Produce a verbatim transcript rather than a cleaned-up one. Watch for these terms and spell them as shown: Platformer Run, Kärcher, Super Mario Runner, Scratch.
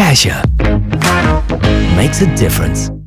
Kärcher makes a difference.